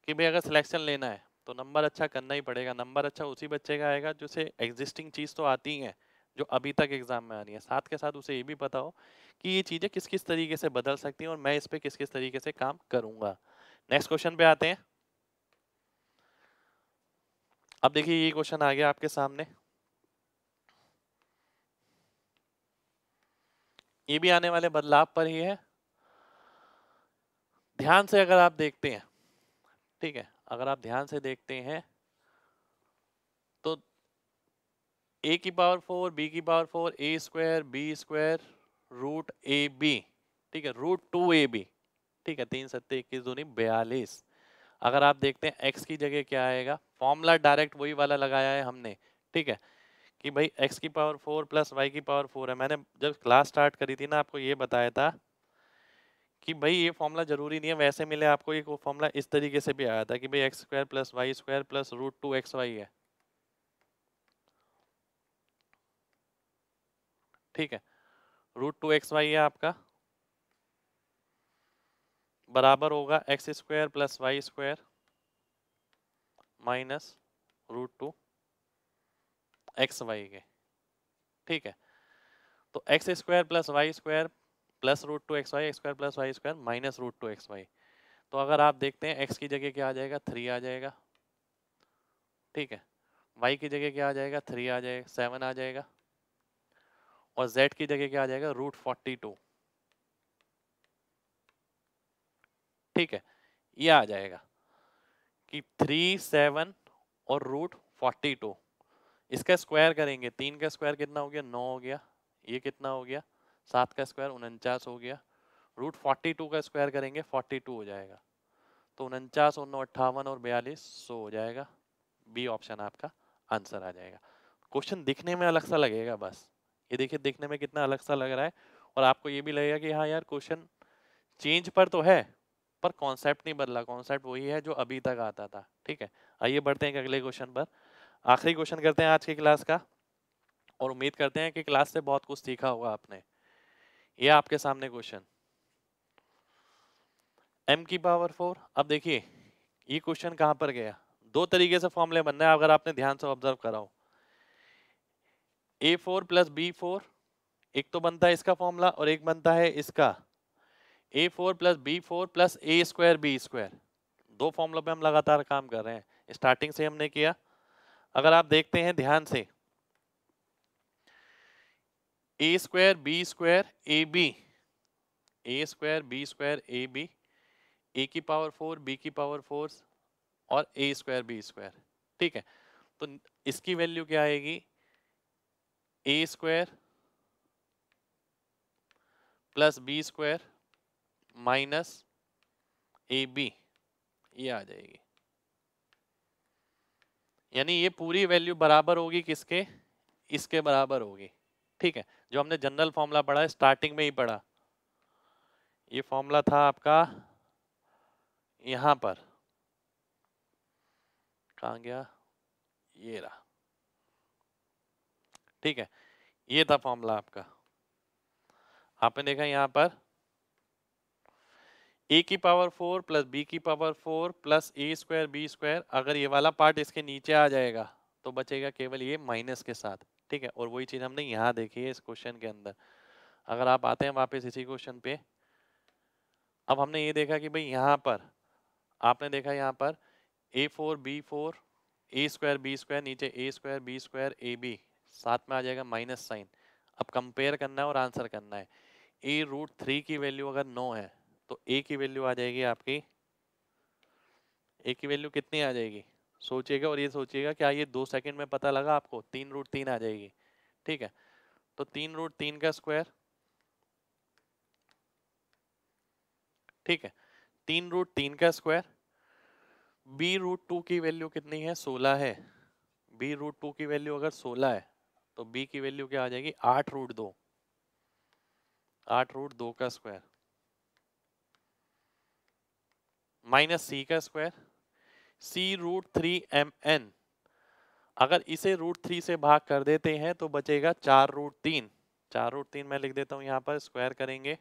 कि भाई अगर सिलेक्शन लेना है तो नंबर अच्छा करना ही पड़ेगा। नंबर अच्छा उसी बच्चे का आएगा जो से एग्जिस्टिंग चीज़ तो आती है, जो अभी तक एग्जाम में आ रही है, साथ के साथ उसे ये भी पता हो कि ये चीज़ें किस किस तरीके से बदल सकती हैं और मैं इस पर किस किस तरीके से काम करूँगा। नेक्स्ट क्वेश्चन पे आते हैं। अब देखिए ये क्वेश्चन आ गया आपके सामने, ये भी आने वाले बदलाव पर ही है। ध्यान से अगर आप देखते हैं, ठीक है, अगर आप ध्यान से देखते हैं तो a की पावर 4, b की power 4, a square, b square, √ab, ठीक है, √2ab, ठीक है, 3 × 7 = 21, 42। अगर आप देखते हैं x की जगह क्या आएगा, फॉर्मूला डायरेक्ट वही वाला लगाया है हमने, ठीक है, कि भाई x की पावर 4 प्लस y की पावर 4 है। मैंने जब क्लास स्टार्ट करी थी ना, आपको ये बताया था कि भाई ये फॉर्मूला जरूरी नहीं है वैसे मिले आपको, ये फॉर्मूला इस तरीके से भी आया था कि भाई x² plus y² plus √2xy है, ठीक है, √2xy है आपका, बराबर होगा x² plus y² minus √2xy के, ठीक है। तो x² plus y² plus √2xy, x² plus y² minus √2xy, तो अगर आप देखते हैं x की जगह क्या आ जाएगा, 3 आ जाएगा, ठीक है। y की जगह क्या आ जाएगा, 3 आ जाएगा, 7 आ जाएगा। और z की जगह क्या आ जाएगा, √42, ठीक है। ये आ जाएगा कि 3, 7 और √42, इसका स्क्वायर करेंगे। 3 का स्क्वायर कितना हो गया, 9 हो गया। ये कितना हो गया, 7 का स्क्वायर 49 हो गया। √42 का स्क्वायर करेंगे, 42 हो जाएगा। तो 49 और 9 58 और 42 100 हो जाएगा। बी ऑप्शन आपका आंसर आ जाएगा। क्वेश्चन दिखने में अलग सा लगेगा बस, ये देखिए दिखने में कितना अलग सा लग रहा है। और आपको ये भी लगेगा कि हाँ यार क्वेश्चन चेंज पर तो है पर कॉन्सेप्ट नहीं बदला, कॉन्सेप्ट वही है जो अभी तक आता था, ठीक है। आइए बढ़ते हैं अगले क्वेश्चन पर, आखिरी क्वेश्चन करते हैं आज की क्लास का। और उम्मीद करते हैं कि क्लास से बहुत कुछ सीखा होगा आपने। ये आपके सामने क्वेश्चन m की पावर 4। अब देखिए ये क्वेश्चन कहाँ पर गया, दो तरीके से फॉर्मूले बनना है अगर आपने ध्यान से ऑब्जर्व करा हो। a4 + b4, एक तो बनता है इसका फॉर्मूला और एक बनता है इसका a4 + b4 + a² b²। दो फॉर्मूलों पे हम लगातार काम कर रहे हैं, स्टार्टिंग से हमने किया। अगर आप देखते हैं ध्यान से, a² b² ab, a की पावर 4 b की पावर 4 और a² b², ठीक है। तो इसकी वैल्यू क्या आएगी, a² + b² - ab, ये आ जाएगी। यानी ये पूरी वैल्यू बराबर होगी किसके, इसके बराबर होगी, ठीक है। जो हमने जनरल फॉर्मूला पढ़ा है स्टार्टिंग में ही पढ़ा, ये फॉर्मूला था आपका यहाँ पर, कहाँ गया, ये रहा, ठीक है। ये था फॉर्मूला आपका, आपने देखा यहाँ पर a की पावर 4 + b की पावर 4 + a² b²। अगर ये वाला पार्ट इसके नीचे आ जाएगा तो बचेगा केवल ये माइनस के साथ, ठीक है। और वही चीज़ हमने यहाँ देखी है इस क्वेश्चन के अंदर। अगर आप आते हैं वापस इसी क्वेश्चन पे, अब हमने ये देखा कि भाई यहाँ पर आपने देखा, यहाँ पर a4 b4 a² b², नीचे a² b² ab, साथ में आ जाएगा माइनस साइन। अब कंपेयर करना है और आंसर करना है। a√3 की वैल्यू अगर 9 है तो a की वैल्यू आ जाएगी आपकी, a की वैल्यू कितनी आ जाएगी सोचिएगा। और ये सोचिएगा क्या ये 2 सेकंड में पता लगा आपको, 3√3 आ जाएगी, ठीक है। तो 3√3 का स्क्वायर, ठीक है, 3√3 का स्क्वायर। b√2 की वैल्यू कितनी है, 16 है। b√2 की वैल्यू अगर 16 है तो b की वैल्यू क्या आ जाएगी, 8√2, 8√2 का स्क्वायर माइनस c का स्क्वायर। c√3mn, अगर इसे √3 से भाग कर देते हैं तो बचेगा 4√3। 4√3 मैं लिख देता हूँ यहाँ पर, स्क्वायर करेंगे,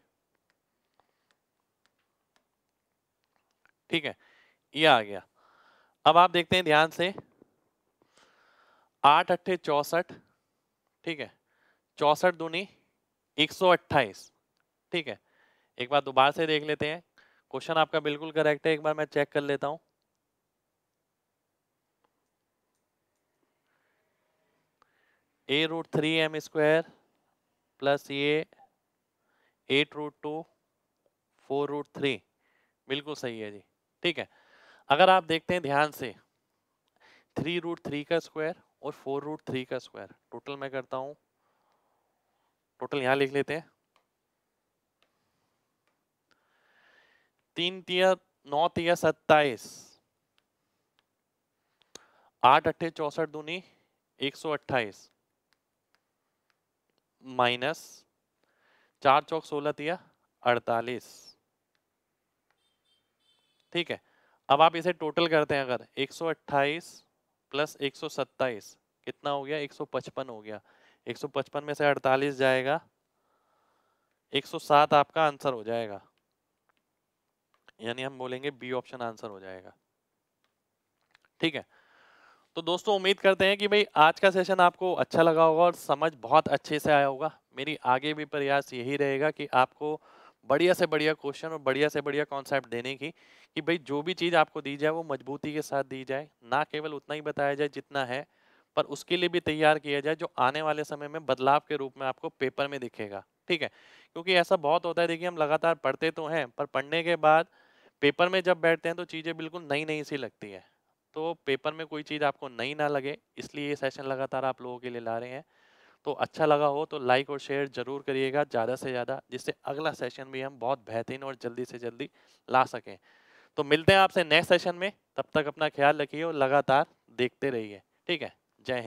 ठीक है। ये आ गया। अब आप देखते हैं ध्यान से, 8 अट्ठे 64, ठीक है, 64 दूनी 128, ठीक है। एक बार दोबारा से देख लेते हैं, क्वेश्चन आपका बिल्कुल करेक्ट है। एक बार मैं चेक कर लेता हूं, a√3m² + 8√2 4√3, बिल्कुल सही है जी, ठीक है। अगर आप देखते हैं ध्यान से, 3√3 का स्क्वायर और 4√3 का स्क्वायर टोटल मैं करता हूँ, टोटल यहाँ लिख लेते हैं। 3 × 9 = 27, 8 अट्ठे 64 दूनी 128 माइनस 4 × 4 = 48, ठीक है। अब आप इसे टोटल करते हैं, अगर 128 + 127 कितना हो गया, 155 हो गया। 155 में से 48 जाएगा, 107 आपका आंसर हो जाएगा। यानी हम बोलेंगे बी ऑप्शन आंसर हो जाएगा, ठीक है। तो दोस्तों उम्मीद करते हैं कि भाई आज का सेशन आपको अच्छा लगा होगा और समझ बहुत अच्छे से आया होगा। मेरी आगे भी प्रयास यही रहेगा कि आपको बढ़िया से बढ़िया क्वेश्चन और बढ़िया से बढ़िया कॉन्सेप्ट देने की कि भाई जो भी चीज़ आपको दी जाए वो मजबूती के साथ दी जाए, ना केवल उतना ही बताया जाए जितना है, पर उसके लिए भी तैयार किया जाए जो आने वाले समय में बदलाव के रूप में आपको पेपर में दिखेगा। ठीक है, क्योंकि ऐसा बहुत होता है, देखिए हम लगातार पढ़ते तो हैं पर पढ़ने के बाद पेपर में जब बैठते हैं तो चीज़ें बिल्कुल नई नई सी लगती है। तो पेपर में कोई चीज़ आपको नई ना लगे, इसलिए ये सेशन लगातार आप लोगों के लिए ला रहे हैं। तो अच्छा लगा हो तो लाइक और शेयर जरूर करिएगा ज़्यादा से ज़्यादा, जिससे अगला सेशन भी हम बहुत बेहतरीन और जल्दी से जल्दी ला सकें। तो मिलते हैं आपसे नेक्स्ट सेशन में, तब तक अपना ख्याल रखिए और लगातार देखते रहिए। ठीक है, जय हिंद।